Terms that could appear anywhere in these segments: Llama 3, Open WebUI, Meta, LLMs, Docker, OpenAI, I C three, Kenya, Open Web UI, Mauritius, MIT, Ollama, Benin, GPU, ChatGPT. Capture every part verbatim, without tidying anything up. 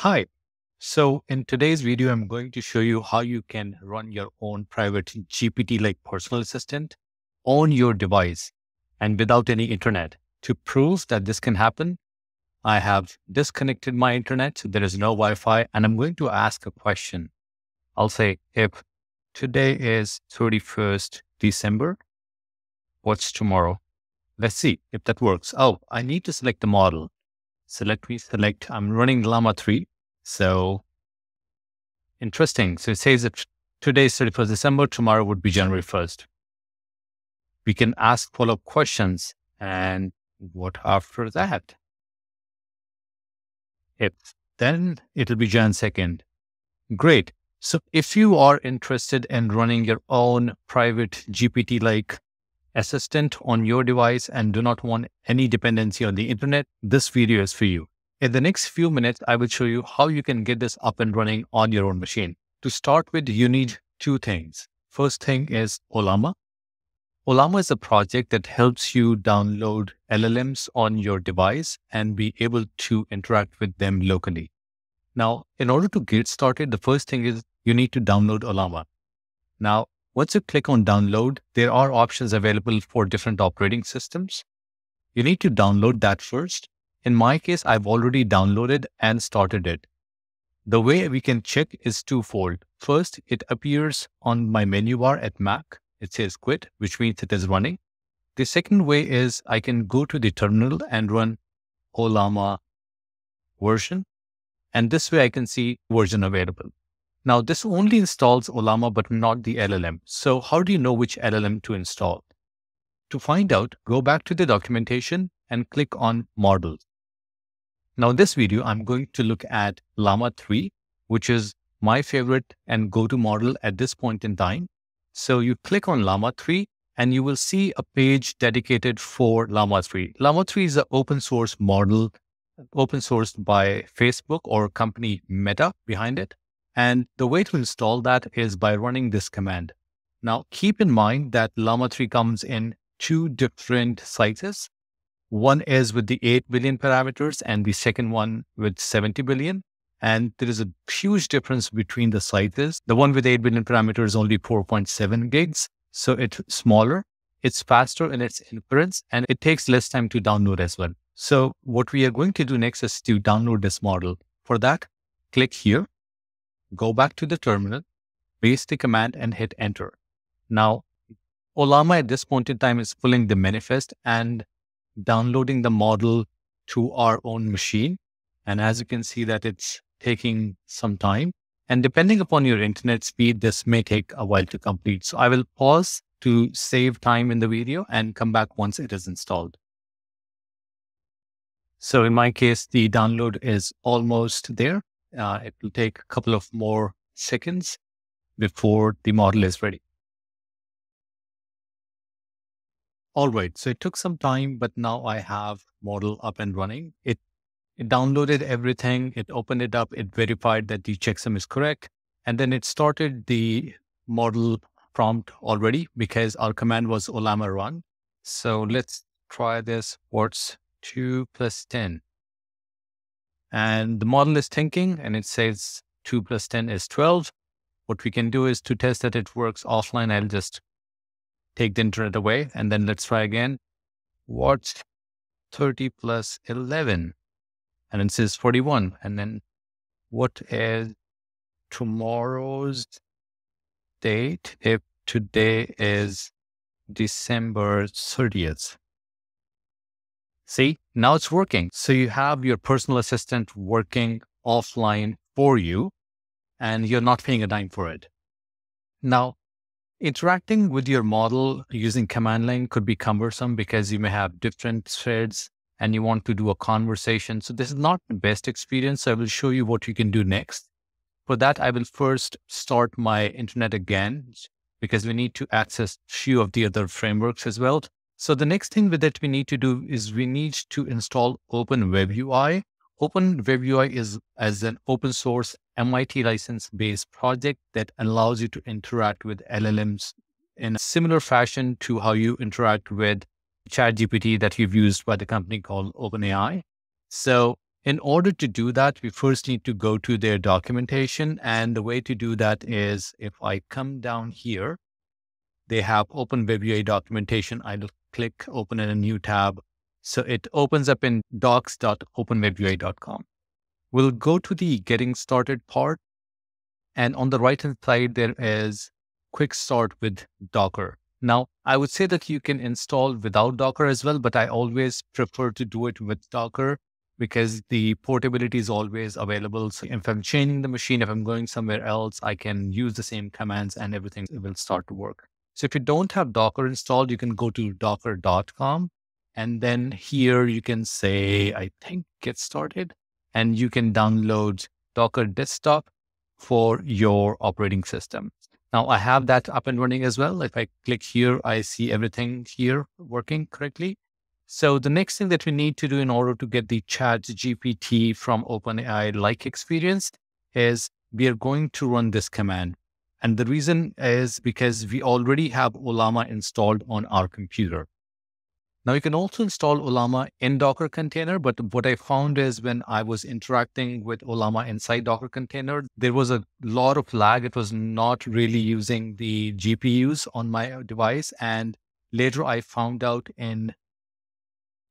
Hi. So in today's video, I'm going to show you how you can run your own private G P T-like personal assistant on your device and without any internet. To prove that this can happen, I have disconnected my internet, so there is no Wi-Fi, and I'm going to ask a question. I'll say, if today is thirty-first December, what's tomorrow? Let's see if that works. Oh, I need to select the model. So let me select, I'm running Llama three. So interesting. So it says that today is thirty-first December, tomorrow would be January first. We can ask follow-up questions. And what after that? If then it'll be January second. Great. So if you are interested in running your own private G P T-like assistant on your device and do not want any dependency on the internet, this video is for you. In the next few minutes, I will show you how you can get this up and running on your own machine. To start with, you need two things. First thing is Ollama. Ollama is a project that helps you download L L Ms on your device and be able to interact with them locally. Now, in order to get started, the first thing is you need to download Ollama. Now, once you click on download, there are options available for different operating systems. You need to download that first. In my case, I've already downloaded and started it. The way we can check is twofold. First, it appears on my menu bar at Mac. It says quit, which means it is running. The second way is I can go to the terminal and run Ollama version. And this way I can see version available. Now, this only installs Ollama, but not the L L M. So how do you know which L L M to install? To find out, go back to the documentation and click on models. Now, in this video, I'm going to look at Llama three, which is my favorite and go-to model at this point in time. So you click on Llama three and you will see a page dedicated for Llama three. Llama three is an open source model, open sourced by Facebook or company Meta behind it. And the way to install that is by running this command. Now, keep in mind that Llama three comes in two different sizes. One is with the eight billion parameters and the second one with seventy billion. And there is a huge difference between the sizes. The one with eight billion parameters is only four point seven gigs. So it's smaller, it's faster in its inference, and it takes less time to download as well. So what we are going to do next is to download this model. For that, click here. Go back to the terminal, paste the command and hit enter. Now, Ollama at this point in time is pulling the manifest and downloading the model to our own machine. And as you can see that it's taking some time, and depending upon your internet speed, this may take a while to complete. So I will pause to save time in the video and come back once it is installed. So in my case, the download is almost there. Uh, it will take a couple of more seconds before the model is ready. All right, so it took some time, but now I have model up and running. It, it downloaded everything, it opened it up, it verified that the checksum is correct, and then it started the model prompt already because our command was Ollama run. So let's try this. What's two plus ten? And the model is thinking, and it says two plus ten is twelve. What we can do is to test that it works offline. I'll just take the internet away, and then let's try again. What's thirty plus eleven? And it says forty-one. And then what is tomorrow's date if today is December thirtieth? See, now it's working. So you have your personal assistant working offline for you and you're not paying a dime for it. Now, interacting with your model using command line could be cumbersome because you may have different threads and you want to do a conversation. So this is not the best experience. So I will show you what you can do next. For that, I will first start my internet again because we need to access a few of the other frameworks as well. So the next thing with that we need to do is we need to install Open Web U I. Open Web U I is as an open source M I T license-based project that allows you to interact with L L Ms in a similar fashion to how you interact with ChatGPT that you've used by the company called OpenAI. So In order to do that, we first need to go to their documentation. And the way to do that is if I come down here, they have Open Web U I documentation. I'll click open in a new tab. So it opens up in docs dot open web u i dot com. We'll go to the getting started part. And on the right-hand side, there is quick start with Docker. Now, I would say that you can install without Docker as well, but I always prefer to do it with Docker because the portability is always available. So if I'm changing the machine, if I'm going somewhere else, I can use the same commands and everything will start to work. So if you don't have Docker installed, you can go to docker dot com. And then here you can say, I think, get started. And you can download Docker Desktop for your operating system. Now I have that up and running as well. If I click here, I see everything here working correctly. So the next thing that we need to do in order to get the ChatGPT from OpenAI-like experience is we are going to run this command. And the reason is because we already have Ollama installed on our computer. Now you can also install Ollama in Docker container, but what I found is when I was interacting with Ollama inside Docker container, there was a lot of lag. It was not really using the G P Us on my device. And later I found out in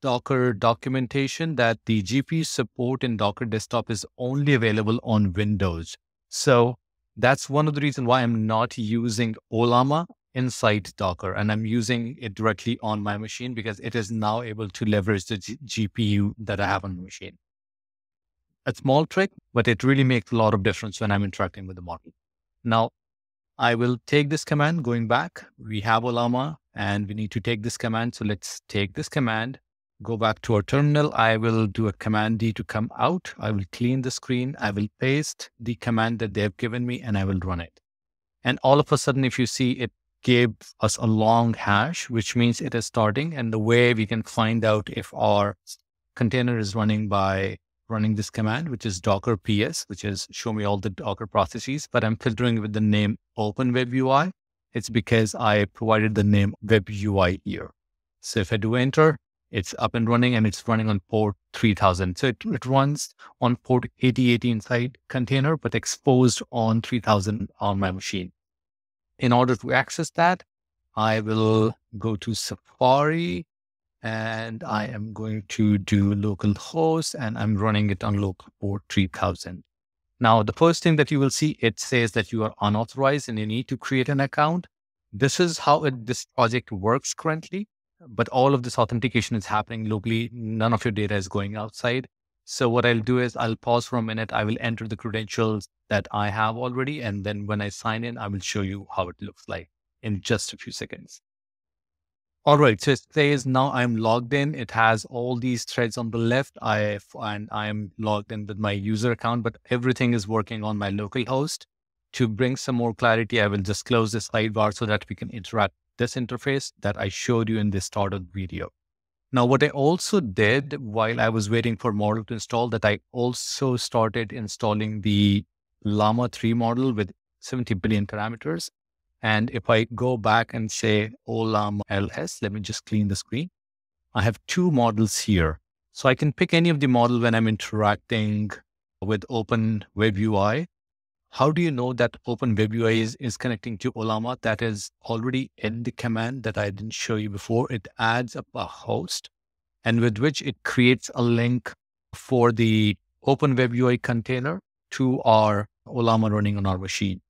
Docker documentation that the G P U support in Docker Desktop is only available on Windows. So that's one of the reasons why I'm not using Ollama inside Docker, and I'm using it directly on my machine because it is now able to leverage the G P U that I have on the machine. A small trick, but it really makes a lot of difference when I'm interacting with the model. Now, I will take this command going back. We have Ollama and we need to take this command. So let's take this command, go back to our terminal. I will do a command D to come out. I will clean the screen. I will paste the command that they've given me and I will run it. And all of a sudden, if you see it, gave us a long hash, which means it is starting. And the way we can find out if our container is running by running this command, which is Docker P S, which is show me all the Docker processes, but I'm filtering with the name Open Web U I. It's because I provided the name Web U I here. So if I do enter, it's up and running and it's running on port three thousand. So it, it runs on port eighty eighty inside container, but exposed on three thousand on my machine. In order to access that, I will go to Safari and I am going to do localhost and I'm running it on local port three thousand. Now, the first thing that you will see, it says that you are unauthorized and you need to create an account. This is how it, this project works currently, but all of this authentication is happening locally. None of your data is going outside. So what I'll do is I'll pause for a minute. I will enter the credentials that I have already. And then when I sign in, I will show you how it looks like in just a few seconds. All right. So it says now I'm logged in. It has all these threads on the left. I and I'm logged in with my user account, but everything is working on my local host. To bring some more clarity, I will just close this sidebar so that we can interact this interface that I showed you in the start of the video. Now, what I also did while I was waiting for model to install, that I also started installing the Llama three model with seventy billion parameters. And if I go back and say Ollama L S, let me just clean the screen. I have two models here. So I can pick any of the model when I'm interacting with Open Web U I. How do you know that Open Web U I is, is connecting to Ollama? That is already in the command that I didn't show you before. It adds up a host and with which it creates a link for the Open Web U I container to our Ollama running on our machine.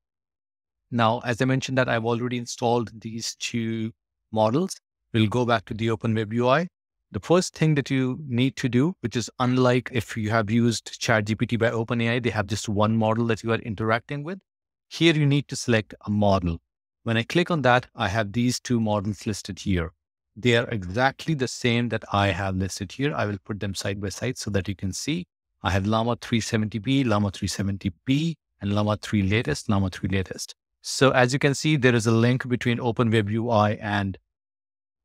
Now, as I mentioned that I've already installed these two models, we'll go back to the Open Web U I. The first thing that you need to do, which is unlike if you have used ChatGPT by OpenAI, they have just one model that you are interacting with. Here, you need to select a model. When I click on that, I have these two models listed here. They are exactly the same that I have listed here. I will put them side by side so that you can see. I have Llama three seventy B, Llama three seventy B, and Llama three latest, Llama three latest. So as you can see, there is a link between Open Web U I and,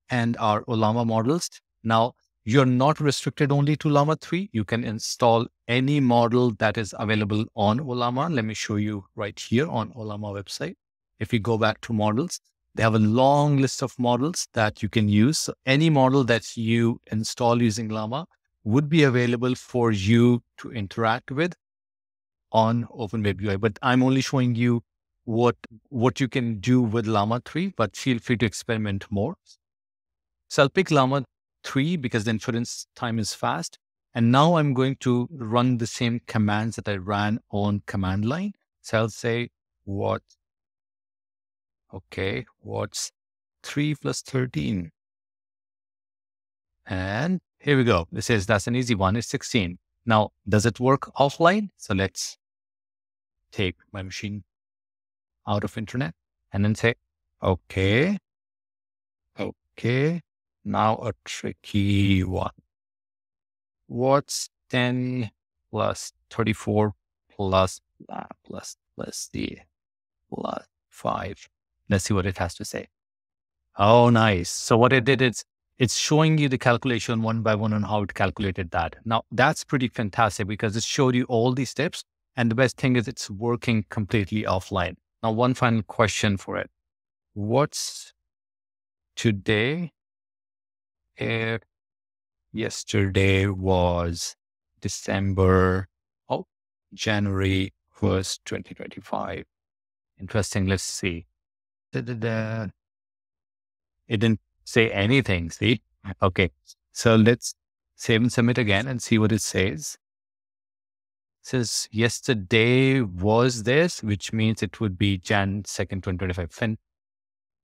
and our Ollama models. Now, you're not restricted only to Llama three. You can install any model that is available on Ollama. Let me show you right here on Ollama website. If you go back to models, they have a long list of models that you can use. So any model that you install using Llama would be available for you to interact with on Open Web U I. But I'm only showing you what, what you can do with Llama three, but feel free to experiment more. So I'll pick Llama three because the inference time is fast. And now I'm going to run the same commands that I ran on command line. So I'll say what, okay, what's three plus thirteen? And here we go. It says that's an easy one. It's sixteen. Now, does it work offline? So let's take my machine out of internet and then say, okay, okay. Now a tricky one. What's ten plus thirty-four plus blah, plus, plus the plus five. Let's see what it has to say. Oh, nice. So what it did is it's showing you the calculation one by one on how it calculated that. Now that's pretty fantastic because it showed you all these steps. And the best thing is it's working completely offline. Now, one final question for it. What's today? If yesterday was December, oh, January first, twenty twenty-five. Interesting. Let's see. Da, da, da. It didn't say anything. See? Okay. So let's save and submit again and see what it says. It says yesterday was this, which means it would be January second, twenty twenty-five.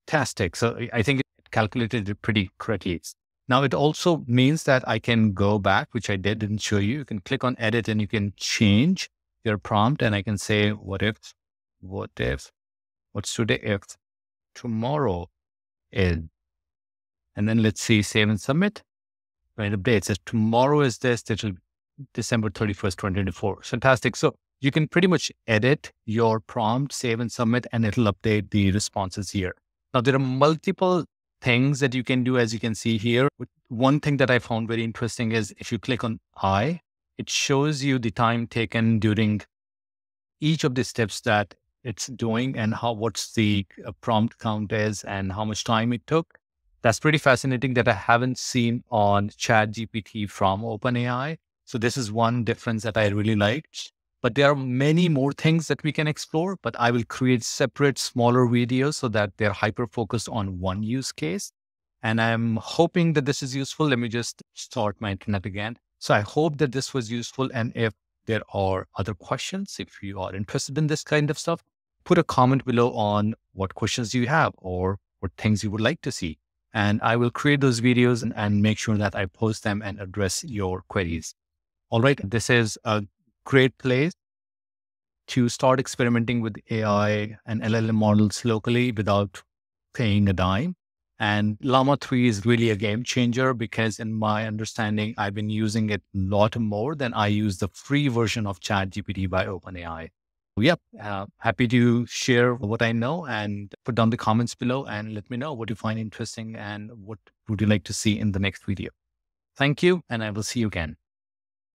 Fantastic. So I think it calculated it pretty correctly. Now, it also means that I can go back, which I did, didn't show you. You can click on edit and you can change your prompt. And I can say, what if, what if, what's today if tomorrow is? And then let's see, save and submit. Right, update. It says tomorrow is this, it'll be December thirty-first, twenty twenty-four. Fantastic. So you can pretty much edit your prompt, save and submit, and it'll update the responses here. Now, there are multiple things that you can do, as you can see here. One thing that I found very interesting is if you click on I, it shows you the time taken during each of the steps that it's doing and how, what's the prompt count is and how much time it took. That's pretty fascinating that I haven't seen on ChatGPT from OpenAI. So this is one difference that I really liked, but there are many more things that we can explore, but I will create separate smaller videos so that they're hyper-focused on one use case. And I'm hoping that this is useful. Let me just start my internet again. So I hope that this was useful. And if there are other questions, if you are interested in this kind of stuff, put a comment below on what questions you have or what things you would like to see. And I will create those videos and, and make sure that I post them and address your queries. All right. This is a great place to start experimenting with A I and L L M models locally without paying a dime. And Llama three is really a game changer because in my understanding, I've been using it a lot more than I use the free version of ChatGPT by OpenAI. Yep. Uh, happy to share what I know and put down the comments below and let me know what you find interesting and what would you like to see in the next video. Thank you. And I will see you again.